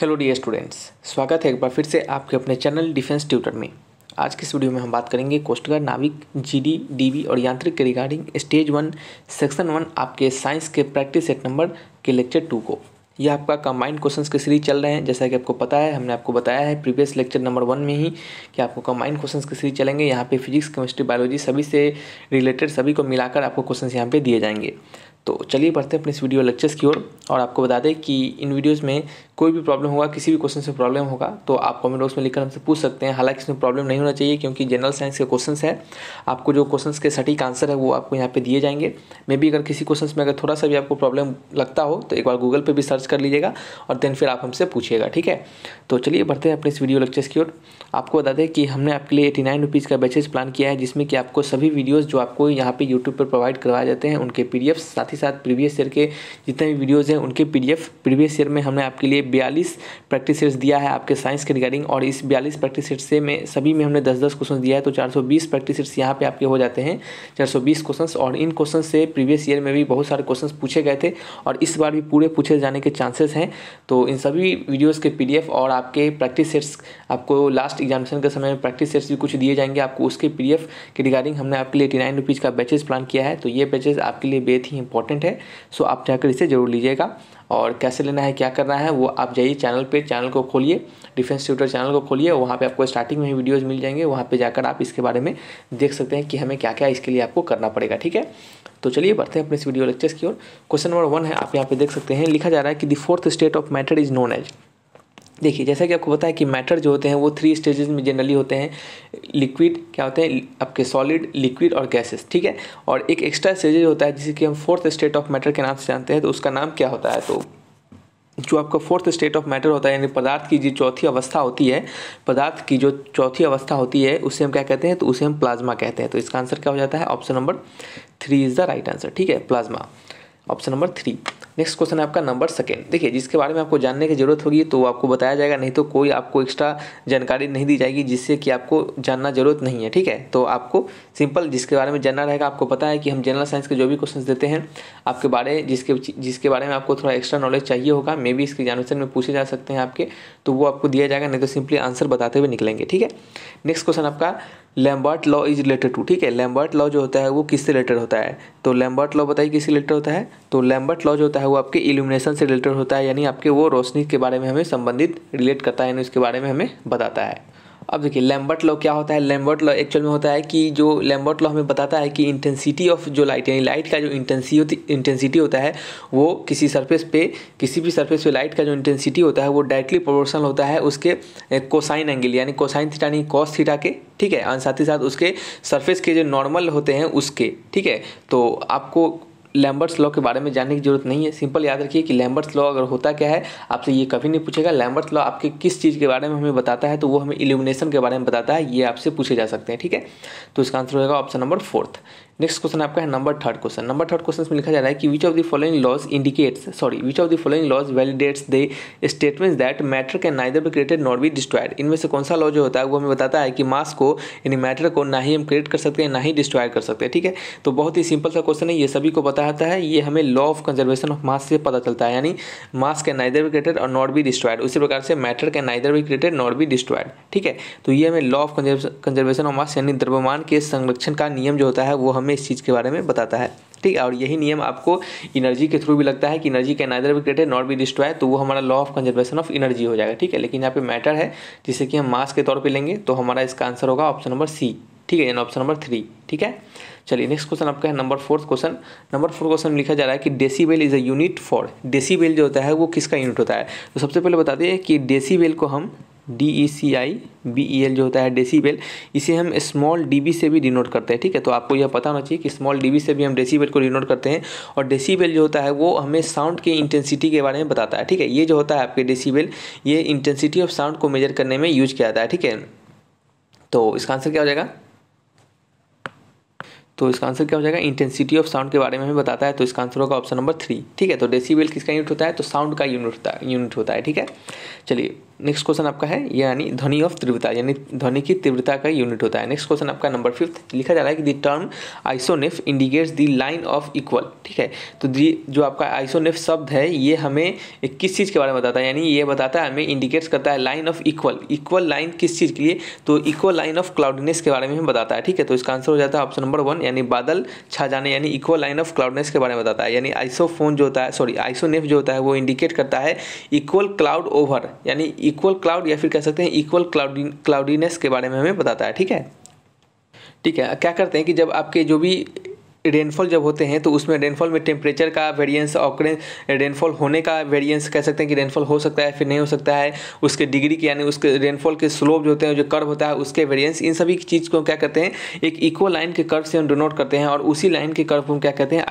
Hello dear students, स्वागत है एक बार फिर से आपके अपने चैनल डिफेंस ट्यूटर में। आज की इस वीडियो में हम बात करेंगे कोस्ट गार्ड, नाविक, जीडी, डीबी और यांत्रिक के रिगार्डिंग स्टेज 1 सेक्शन 1 आपके साइंस के प्रैक्टिस सेट नंबर के लेक्चर 2 को। यह आपका कंबाइंड क्वेश्चंस के सीरीज चल रहे हैं। जैसा कि आपको पता है, हमने आपको बताया है प्रीवियस लेक्चर नंबर 1 में ही कि आपको कंबाइंड क्वेश्चंस के सीरीज चलेंगे। यहाँ पे फिजिक्स, केमिस्ट्री, बायोलॉजी सभी से रिलेटेड सभी को मिलाकर आपको क्वेश्चंस यहाँ पे दिए जाएंगे। तो चलिए बढ़ते हैं अपने इस वीडियो लेक्चर्स की ओर। और आपको बता दें कि इन वीडियोस में कोई भी प्रॉब्लम होगा, किसी भी क्वेश्चन से प्रॉब्लम होगा तो आप कमेंट बॉक्स में लिखकर हमसे पूछ सकते हैं। हालांकि इसमें प्रॉब्लम नहीं होना चाहिए क्योंकि जनरल साइंस के क्वेश्चंस है। आपको जो क्वेश्चंस के सटीक आंसर है वो आपको यहाँ पे दिए जाएंगे। मे बी अगर किसी क्वेश्चन में अगर थोड़ा सा भी आपको प्रॉब्लम लगता हो तो एक बार गूगल पर भी सर्च कर लीजिएगा और देन फिर आप हमसे पूछिएगा, ठीक है। तो चलिए बढ़ते हैं अपने इस वीडियो लेक्चर्स की ओर। आपको बता दें कि हमने आपके लिए 89 रुपीज़ का बैचेज प्लान किया है, जिसमें कि आपको सभी वीडियोज़ जो आपको यहाँ पर यूट्यूब पर प्रोवाइड करवाए जाते हैं उनके PDF, साथ ही साथ प्रीवियस ईयर के जितने भी वीडियोज़ हैं उनके PDF। प्रीवियस ईयर में हमने आपके लिए 42 प्रैक्टिस सेट्स दिया है आपके साइंस के रिगार्डिंग, और इस 42 प्रैक्टिस सेट्स से में सभी में हमने 10-10 क्वेश्चन दिया है, तो 420 प्रैक्टिस सेट्स यहाँ पे आपके हो जाते हैं, 420 क्वेश्चन। और इन क्वेश्चन से प्रीवियस ईयर में भी बहुत सारे क्वेश्चन पूछे गए थे और इस बार भी पूरे पूछे जाने के चांसेस हैं। तो इन सभी वीडियोज़ के PDF और आपके प्रैक्टिस सेट्स, आपको लास्ट एग्जामिनेशन के समय में प्रैक्टिस सेट्स भी कुछ दिए जाएंगे, आपको उसके PDF के रिगार्डिंग हमने आपके लिए 89 रुपीज़ का बैचेज प्लान किया है। तो ये बैचेज आपके लिए बेहद ही इंपॉर्टेंट है, सो आप जाकर इसे जरूर लीजिएगा। और कैसे लेना है, क्या करना है, वो आप जाइए चैनल पे, चैनल को खोलिए, डिफेंस ट्यूटर चैनल को खोलिए। वहाँ पे आपको स्टार्टिंग में ही वीडियोज़ मिल जाएंगे, वहाँ पे जाकर आप इसके बारे में देख सकते हैं कि हमें क्या क्या इसके लिए आपको करना पड़ेगा, ठीक है। तो चलिए बढ़ते हैं अपने इस वीडियो लेक्चर्स की ओर। क्वेश्चन नंबर 1 है, आप यहाँ पे देख सकते हैं, लिखा जा रहा है कि the fourth state of matter is known as. देखिए, जैसा कि आपको पता है कि मैटर जो होते हैं वो 3 स्टेजेस में जनरली होते हैं। लिक्विड, क्या होते हैं आपके सॉलिड, लिक्विड और गैसेस, ठीक है। और एक एक्स्ट्रा स्टेजेज होता है जिसे कि हम फोर्थ स्टेट ऑफ मैटर के नाम से जानते हैं। तो उसका नाम क्या होता है? तो जो आपका फोर्थ स्टेट ऑफ मैटर होता है, यानी पदार्थ की जो चौथी अवस्था होती है, पदार्थ की जो चौथी अवस्था होती है उसे हम क्या कहते हैं? तो उसे हम प्लाज्मा कहते हैं। तो इसका आंसर क्या हो जाता है? Option number 3 is the right answer, ठीक है, plasma, option number 3। Next question है आपका नंबर 2। देखिए, जिसके बारे में आपको जानने की जरूरत होगी तो आपको बताया जाएगा, नहीं तो कोई आपको एक्स्ट्रा जानकारी नहीं दी जाएगी जिससे कि आपको जानना जरूरत नहीं है, ठीक है। तो आपको सिंपल जिसके बारे में जानना रहेगा, आपको पता है कि हम जनरल साइंस के जो भी क्वेश्चन देते हैं आपके बारे, जिसके बारे में आपको थोड़ा एक्स्ट्रा नॉलेज चाहिए होगा, मे बी इसके एग्जामिनेशन में पूछे जा सकते हैं आपके, तो वो आपको दिया जाएगा, नहीं तो सिंपली आंसर बताते हुए निकलेंगे, ठीक है। नेक्स्ट क्वेश्चन आपका Lambert law is related to, ठीक है। लैम्बर्ट लॉ जो होता है वो किससे रिलेटेड होता है? तो लैम्बर्ट लॉ बताइए किससे रिलेटेड होता है? तो लैम्बर्ट लॉ जो होता है वो आपके इल्यूमिनेशन से रिलेटेड होता है, यानी आपके वो रोशनी के बारे में हमें संबंधित रिलेट करता है, यानी उसके बारे में हमें बताता है। अब देखिए, लैम्बर्ट लॉ क्या होता है? लैम्बर्ट लॉ एक्चुअल में होता है कि जो लैम्बर्ट लॉ हमें बताता है कि इंटेंसिटी ऑफ जो लाइट, यानी लाइट का जो इंटेंसिटी होता है वो किसी सरफेस पे, किसी भी सरफेस पे लाइट का जो इंटेंसिटी होता है वो डायरेक्टली प्रोपोर्शनल होता है उसके कोसाइन एंगल, यानी कोसाइन थीटा, यानी कॉस थीटा के, ठीक है, और साथ ही साथ उसके सरफेस के जो नॉर्मल होते हैं उसके, ठीक है। तो आपको लैम्बर्ट्स लॉ के बारे में जानने की जरूरत नहीं है। सिंपल याद रखिए कि लैम्बर्ट्स लॉ अगर होता क्या है, आपसे ये कभी नहीं पूछेगा। लैम्बर्ट्स लॉ आपके किस चीज़ के बारे में हमें बताता है? तो वो हमें इल्यूमिनेशन के बारे में बताता है, ये आपसे पूछे जा सकते हैं, ठीक है। तो इसका आंसर होगा ऑप्शन नंबर 4। नेक्स्ट क्वेश्चन आपका है नंबर 3 क्वेश्चन। नंबर 3 क्वेश्चन में लिखा जा रहा है कि which of the following laws validates the statements that matter can neither be created not be destroyed. इनमें से कौन सा लॉ जो होता है वो हमें बताता है कि मास को, यानी मैटर को, ना ही हम क्रिएट कर सकते हैं ना ही डिस्ट्रॉय कर सकते हैं, ठीक है। तो बहुत ही सिंपल सा क्वेश्चन है, ये सभी को बताता है। ये हमें law of conservation of mass से पता चलता है, यानी mass can neither be created और नॉट बी डिस्ट्रॉयड। उसी प्रकार से matter can neither be created not be destroyed, ठीक है। तो ये हमें law of conservation of mass, यानी द्रव्यमान के संरक्षण का नियम जो होता है वो हमें इस चीज़ के बारे में बताता है, ठीक है। और यही नियम आपको एनर्जी के थ्रू भी लगता है कि energy can neither be created not be destroyed, तो वो हमारा law of conservation of energy हो जाएगा, ठीक है। लेकिन यहाँ पे मैटर है जिसे कि हम मास के तौर पे लेंगे, तो हमारा इसका आंसर होगा ऑप्शन नंबर सी, ठीक है, यानी ऑप्शन नंबर 3, ठीक है। चलिए नेक्स्ट क्वेश्चन आपका है नंबर 4 क्वेश्चन। नंबर 4 क्वेश्चन में लिखा जा रहा है कि decibel is a unit for. Decibel जो होता है वो किसका यूनिट होता है? तो सबसे पहले बता दें कि डेसीबेल को हम DECIBEL जो होता है डेसीबेल, इसे हम स्मॉल DB से भी डिनोट करते हैं, ठीक है। तो आपको यह पता होना चाहिए कि स्मॉल DB से भी हम डेसीबेल को डिनोट करते हैं। और डेसीबेल जो होता है वो हमें साउंड के इंटेंसिटी के बारे में बताता है, ठीक है। ये जो होता है आपके डेसीबेल, ये इंटेंसिटी ऑफ साउंड को मेजर करने में यूज किया जाता है, ठीक है। तो इसका आंसर क्या हो जाएगा? तो इसका आंसर क्या हो जाएगा? इंटेंसिटी ऑफ साउंड के बारे में हमें बताता है, तो इसका आंसर होगा ऑप्शन नंबर 3, ठीक है। तो डेसीबेल किसका यूनिट होता है? तो साउंड का यूनिट होता है, ठीक है। चलिए नेक्स्ट क्वेश्चन आपका है यानी ध्वनि ऑफ तीव्रता, यानी ध्वनि की तीव्रता का यूनिट होता है। नेक्स्ट क्वेश्चन आपका नंबर 5 लिखा जा रहा है कि the term isoneph indicates the line of equal. ठीक है, तो जो आपका आइसोनेफ शब्द है ये हमें किस चीज़ के बारे में बताता है, यानी ये बताता है हमें इंडिकेट्स करता है line of equal. Equal line किस चीज़ के लिए, तो इक्वल लाइन ऑफ क्लाउडनेस के बारे में हमें बताता है। ठीक है, तो इसका आंसर हो जाता है ऑप्शन नंबर 1, यानी बादल छा जाने, यानी इक्वल लाइन ऑफ क्लाउडनेस के बारे में बताता है। यानी आइसोफोन जो होता है, सॉरी आइसोनेफ जो होता है वो इंडिकेट करता है इक्वल क्लाउड ओवर, यानी इक्वल क्लाउड या फिर कह सकते हैं इक्वल क्लाउडीनेस के बारे में हमें बताता है। ठीक है, ठीक है, क्या करते हैं कि जब आपके जो भी रेनफॉल जब होते हैं तो उसमें रेनफॉल में टेम्परेचर का वेरिएंस, ऑकरेंस रेनफॉल होने का वेरिएंस, कह सकते हैं कि रेनफॉल हो सकता है फिर नहीं हो सकता है, उसके डिग्री के यानी उसके रेनफॉल के स्लोप जो होते हैं, जो कर्व होता है उसके वेरिएंस, इन सभी चीज़ को क्या करते हैं एक इक्वल लाइन के कर्व से हम डिनोट करते हैं और उसी लाइन के कर्व को हम क्या कहते हैं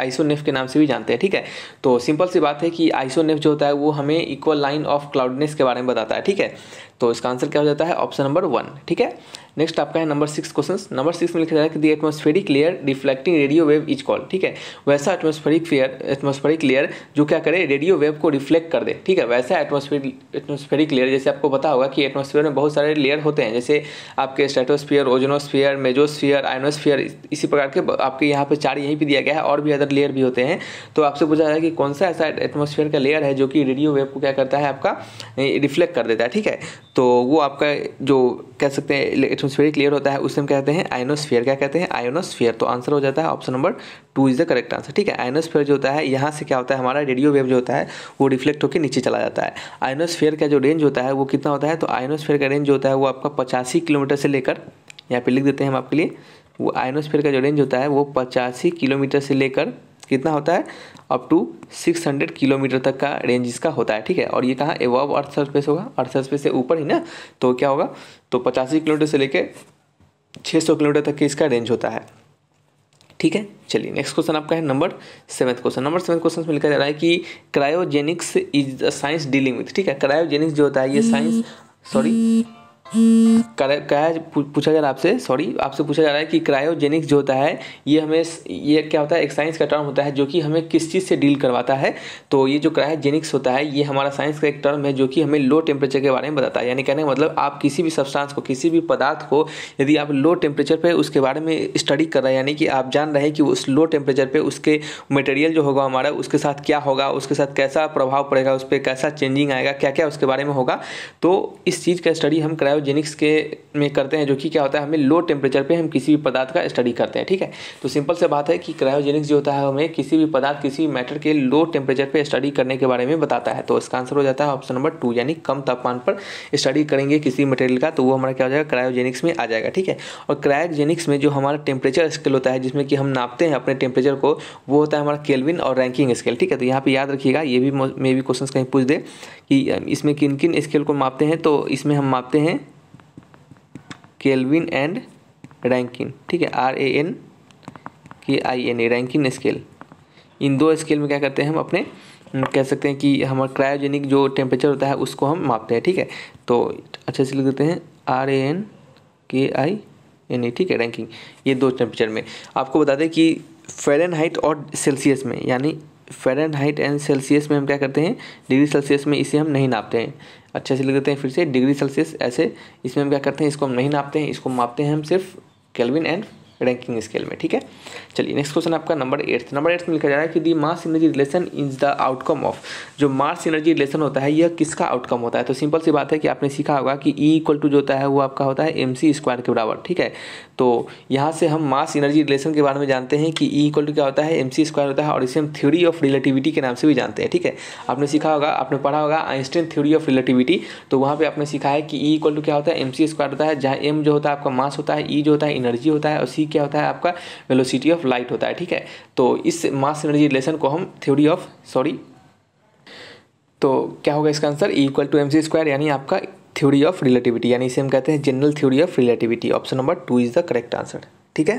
आइसोनेफ के नाम से भी जानते हैं। ठीक है, तो सिंपल सी बात है कि आइसोनेफ जो होता है वो हमें इक्वल लाइन ऑफ क्लाउडनेस के बारे में बताता है। ठीक है, तो इसका आंसर क्या हो जाता है ऑप्शन नंबर 1। ठीक है, नेक्स्ट आपका है नंबर 6 क्वेश्चन। नंबर 6 में लिखा जाता है कि the atmospheric layer reflecting radio wave is called. ठीक है, वैसा एटमॉस्फेरिक लेयर जो क्या करे रेडियो वेव को रिफ्लेक्ट कर दे। ठीक है, वैसा एटमॉस्फेरिक लेयर, जैसे आपको पता होगा कि एटमॉस्फेयर में बहुत सारे लेयर होते हैं, जैसे आपके स्ट्रेटोस्फीयर, ओजोनोस्फीयर, मेजोस्फीयर, आयनोस्फीयर, इसी प्रकार के आपके यहाँ पर 4 यहीं पर दिया गया है और भी अदर लेयर भी होते हैं। तो आपसे पूछा जाता है कि कौन सा ऐसा एटमॉस्फेयर का लेयर है जो कि रेडियो वेव को क्या करता है आपका रिफ्लेक्ट कर देता है। ठीक है, तो वो आपका जो कह सकते हैं एटमॉस्फेरिक लेयर होता है उसे हम कहते हैं आयनोस्फीयर। क्या कहते हैं? आयनोस्फीयर। तो आंसर हो जाता है option number 2 is the correct answer. ठीक है, आयनोस्फीयर जो होता है यहाँ से क्या होता है हमारा रेडियो वेव जो होता है वो रिफ्लेक्ट होकर नीचे चला जाता है। आयनोस्फीयर का जो रेंज होता है वो कितना होता है, तो आयनोस्फीयर का रेंज जो होता है वो आपका 85 किलोमीटर से लेकर, यहाँ पर लिख देते हैं हम आपके लिए, वो आयनोस्फीयर का जो रेंज होता है वो 85 किलोमीटर से लेकर कितना होता है अप टू 600 किलोमीटर तक का रेंज इसका होता है। ठीक है, और ये कहाँ एबव अर्थ सरफेस होगा, अर्थ सरफेस से ऊपर ही ना, तो क्या होगा, तो 85 किलोमीटर से लेके 600 किलोमीटर तक की इसका रेंज होता है। ठीक है, चलिए नेक्स्ट क्वेश्चन आपका है नंबर 7 क्वेश्चन। नंबर 7 क्वेश्चन में लिखा जा रहा है कि cryogenics is a science dealing with. ठीक है, क्रायोजेनिक्स जो होता है ये साइंस, सॉरी पूछा जा रहा है आपसे, सॉरी आपसे पूछा जा रहा है कि क्रायोजेनिक्स जो होता है ये हमें, ये क्या होता है एक साइंस का टर्म होता है जो कि हमें किस चीज़ से डील करवाता है। तो ये जो क्रायोजेनिक्स होता है ये हमारा साइंस का एक टर्म है जो कि हमें लो टेम्परेचर के बारे में बताता है। यानी कहने का मतलब आप किसी भी सब्सटेंस को, किसी भी पदार्थ को यदि आप लो टेम्परेचर पर उसके बारे में स्टडी कर रहे हैं, यानी कि आप जान रहे हैं कि उस लो टेम्परेचर पर उसके मटेरियल जो होगा हमारा उसके साथ क्या होगा, उसके साथ कैसा प्रभाव पड़ेगा, उस पर कैसा चेंजिंग आएगा, क्या क्या उसके बारे में होगा, तो इस चीज़ का स्टडी हम क्रायोजेनिक्स के में करते हैं जो कि क्या होता है हमें लो टेम्परेचर पे हम किसी भी पदार्थ का स्टडी करते हैं। ठीक है, तो सिंपल से बात है कि क्रायोजेनिक्स जो होता है हमें किसी भी पदार्थ, किसी भी मैटर के लो टेम्परेचर पे स्टडी करने के बारे में बताता है। तो इसका आंसर हो जाता है ऑप्शन नंबर 2, यानी कम तापमान पर स्टडी करेंगे किसी मटेरियल का तो वो हमारा क्या हो जाएगा क्रायोजेनिक्स में आ जाएगा। ठीक है, और क्रायोजेनिक्स में जो हमारा टेम्परेचर स्केल होता है जिसमें कि हम नापते हैं अपने टेम्परेचर को, वो होता है हमारा केल्विन और रैंकिंग स्केल। ठीक है, तो यहाँ पर याद रखिएगा, ये भी मे भी क्वेश्चन कहीं पूछ दे कि इसमें किन किन स्केल को मापते हैं, तो इसमें हम मापते हैं केल्विन एंड रैंकिन। ठीक है, RANKIN रैंकिन स्केल, इन दो स्केल में क्या करते हैं हम अपने कह सकते हैं कि हमारा क्रायोजेनिक जो टेम्परेचर होता है उसको हम मापते हैं। ठीक है, तो अच्छे से लिख देते हैं RANKIN। ठीक है, रैंकिंग, ये दो टेम्परेचर में आपको बता दें कि फ़ारेनहाइट और सेल्सियस में, यानी फ़ारेनहाइट एंड सेल्सियस में हम क्या करते हैं, डिग्री सेल्सियस में इसे हम नहीं नापते हैं। अच्छे से लिख देते हैं फिर से, डिग्री सेल्सियस ऐसे, इसमें हम क्या करते हैं इसको हम नहीं नापते हैं, इसको मापते हैं हम सिर्फ केल्विन एंड रैंकिंग स्केल में। ठीक है, चलिए नेक्स्ट क्वेश्चन आपका नंबर 8। नंबर 8 में लिखा जा रहा है कि the mass energy relation is the outcome of. जो मास एनर्जी रिलेशन होता है यह किसका आउटकम होता है, तो सिंपल सी बात है कि आपने सीखा होगा कि E = जो होता है वो आपका होता है mc² के बराबर। ठीक है, तो यहाँ से हम मास एनर्जी रिलेशन के बारे में जानते हैं कि E = क्या होता है, mc² होता है, और इसे हम थ्योरी ऑफ रिलेटिविटी के नाम से भी जानते हैं। ठीक है, आपने सीखा होगा, आपने पढ़ा होगा आइंस्टीन थ्योरी ऑफ रिलेटिविटी, तो वहाँ पर आपने सीखा है कि E = क्या होता है, mc² होता है, जहाँ m जो होता है आपका मास होता है, E जो होता है एनर्जी होता है, और c क्या होता है आपका वेलोसिटी ऑफ लाइट होता है। ठीक है, तो इस मास एनर्जी रिलेशन को हम थ्योरी ऑफ, सॉरी, तो क्या होगा इसका आंसर E = mc², यानी आपका थ्योरी ऑफ रिलेटिविटी, यानी इसे हम कहते हैं general theory of relativity. Option number 2 is the correct answer. ठीक है,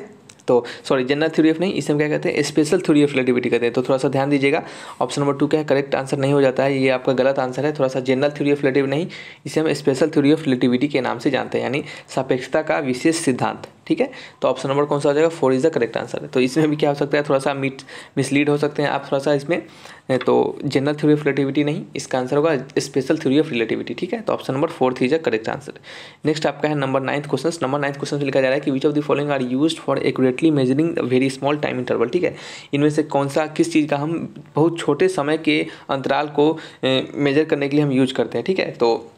तो सॉरी जनरल थ्योरी ऑफ नहीं, इसे हम क्या कहते हैं स्पेशल थ्योरी ऑफ रिलेटिविटी कहते हैं, तो थोड़ा सा ध्यान दीजिएगा, ऑप्शन नंबर 2 का करेक्ट आंसर नहीं हो जाता है, ये आपका गलत आंसर है। थोड़ा सा जनरल थ्योरी ऑफ रिलेटिविटी नहीं, इसे हम स्पेशल थ्योरी ऑफ रिलेटिविटी के नाम से जानते हैं, यानी सापेक्षता का विशेष सिद्धांत। ठीक है। तो ऑप्शन नंबर कौन सा हो जाएगा, 4 इज़ द करेक्ट आंसर। तो इसमें भी क्या हो सकता है, थोड़ा सा मिसलीड हो सकते हैं आप थोड़ा सा इसमें, तो जनरल थ्योरी ऑफ रिलेटिविटी नहीं, इसका आंसर होगा स्पेशल थ्योरी ऑफ रिलेटिविटी। ठीक है, तो option number 4 is the correct answer. Next आपका है number 9th question. Number 9th question में लिखा जा रहा है कि which of the following are used for accurately measuring very small time interval. ठीक है, इनमें से कौन सा किस चीज़ का हम बहुत छोटे समय के अंतराल को मेजर करने के लिए हम यूज करते हैं। ठीक है, तो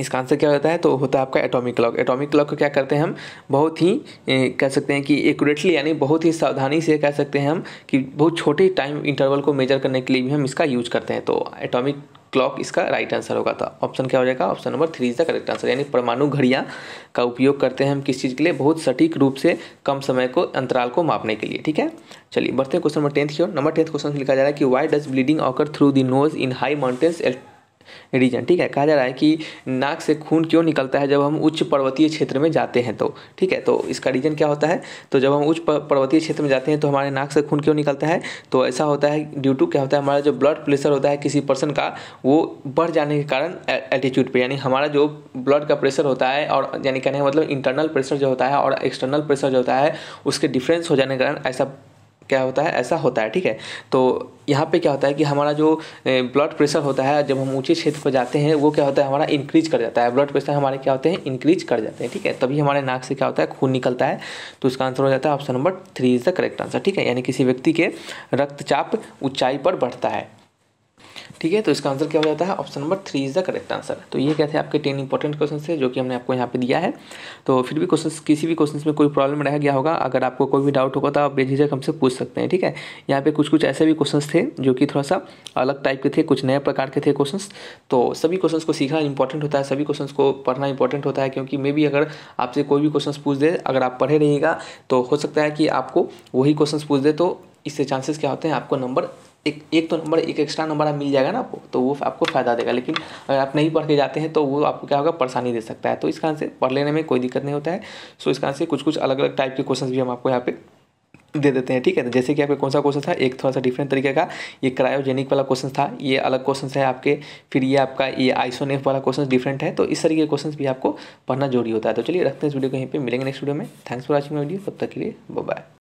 इसका आंसर क्या होता है, तो होता है आपका एटॉमिक क्लॉक। एटॉमिक क्लॉक को क्या करते हैं हम बहुत ही कह सकते हैं कि एक्यूरेटली, यानी बहुत ही सावधानी से कह सकते हैं हम कि बहुत छोटे टाइम इंटरवल को मेजर करने के लिए भी हम इसका यूज करते हैं। तो एटॉमिक क्लॉक इसका राइट आंसर होगा। था ऑप्शन क्या हो जाएगा, option number 3 is the correct answer. यानी परमाणु घड़ियाँ का उपयोग करते हैं हम किस चीज़ के लिए, बहुत सटीक रूप से कम समय को अंतराल को मापने के लिए। ठीक है, चलिए बढ़ते हैं क्वेश्चन नंबर 10 की ओर। नंबर 10 क्वेश्चन लिखा जा रहा है कि why does bleeding occur through the nose in high mountains region. ठीक है, कहा जा रहा है कि नाक से खून क्यों निकलता है जब हम उच्च पर्वतीय क्षेत्र में जाते हैं। तो ठीक है, तो इसका रीजन क्या होता है, तो जब हम उच्च पर्वतीय क्षेत्र में जाते हैं तो हमारे नाक से खून क्यों निकलता है, तो ऐसा होता है ड्यू टू क्या होता है, हमारा जो ब्लड प्रेशर होता है किसी पर्सन का वो बढ़ जाने के कारण एल्टीट्यूड पर, यानी हमारा जो ब्लड का प्रेशर होता है और यानी कहने का मतलब इंटरनल प्रेशर जो होता है और एक्सटर्नल प्रेशर जो होता है उसके डिफरेंस हो जाने के कारण ऐसा क्या होता है, ऐसा होता है। ठीक है, तो यहाँ पे क्या होता है कि हमारा जो ब्लड प्रेशर होता है जब हम ऊंचे क्षेत्र पर जाते हैं वो क्या होता है, हमारा इंक्रीज कर जाता है, ब्लड प्रेशर हमारे क्या होते हैं इंक्रीज कर जाते हैं। ठीक है, तभी हमारे नाक से क्या होता है खून निकलता है। तो इसका आंसर हो जाता है option number 3 is the correct answer. ठीक है, यानी किसी व्यक्ति के रक्तचाप ऊंचाई पर बढ़ता है। ठीक है, तो इसका आंसर क्या हो जाता है, option number 3 is the correct answer. तो ये क्या थे आपके 10 इंपॉर्टेंट क्वेश्चन थे जो कि हमने आपको यहाँ पे दिया है। तो फिर भी क्वेश्चन किसी भी क्वेश्चन में कोई प्रॉब्लम रह गया होगा, अगर आपको कोई भी डाउट होगा तो आप बेझिझक हमसे पूछ सकते हैं। ठीक है, यहाँ पे कुछ कुछ ऐसे भी क्वेश्चन थे जो कि थोड़ा सा अलग टाइप के थे, कुछ नए प्रकार के थे क्वेश्चन। तो सभी क्वेश्चन को सीखना इंपॉर्टेंट होता है, सभी क्वेश्चन को पढ़ना इंपॉर्टेंट होता है, क्योंकि मे बी अगर आपसे कोई भी क्वेश्चन पूछ दे, अगर आप पढ़े रहिएगा तो हो सकता है कि आपको वही क्वेश्चन पूछ दे, तो इससे चांसेस क्या होते हैं आपको नंबर एक एक्स्ट्रा नंबर मिल जाएगा ना आपको, तो वो आपको फ़ायदा देगा। लेकिन अगर आप नहीं पढ़ के जाते हैं तो वो आपको क्या होगा, परेशानी दे सकता है। तो इस कारण से पढ़ लेने में कोई दिक्कत नहीं होता है। सो इस कारण से कुछ कुछ अलग अलग टाइप के क्वेश्चन भी हम आपको यहाँ पे दे देते हैं। ठीक है, तो जैसे कि आपका कौन सा क्वेश्चन था, एक थोड़ा सा डिफरेंट तरीके का ये क्रायोजेनिक वाला क्वेश्चन था, ये अलग क्वेश्चन है आपके, फिर ये आपका ये आइसोनेफ वाला क्वेश्चन डिफरेंट है। तो इस तरीके के क्वेश्चन भी आपको पढ़ना जरूरी होता है। तो चलिए रखते हैं इस वीडियो को यहीं पे, मिलेंगे नेक्स्ट वीडियो में। Thanks for watching my video, तब तक के लिए बाय।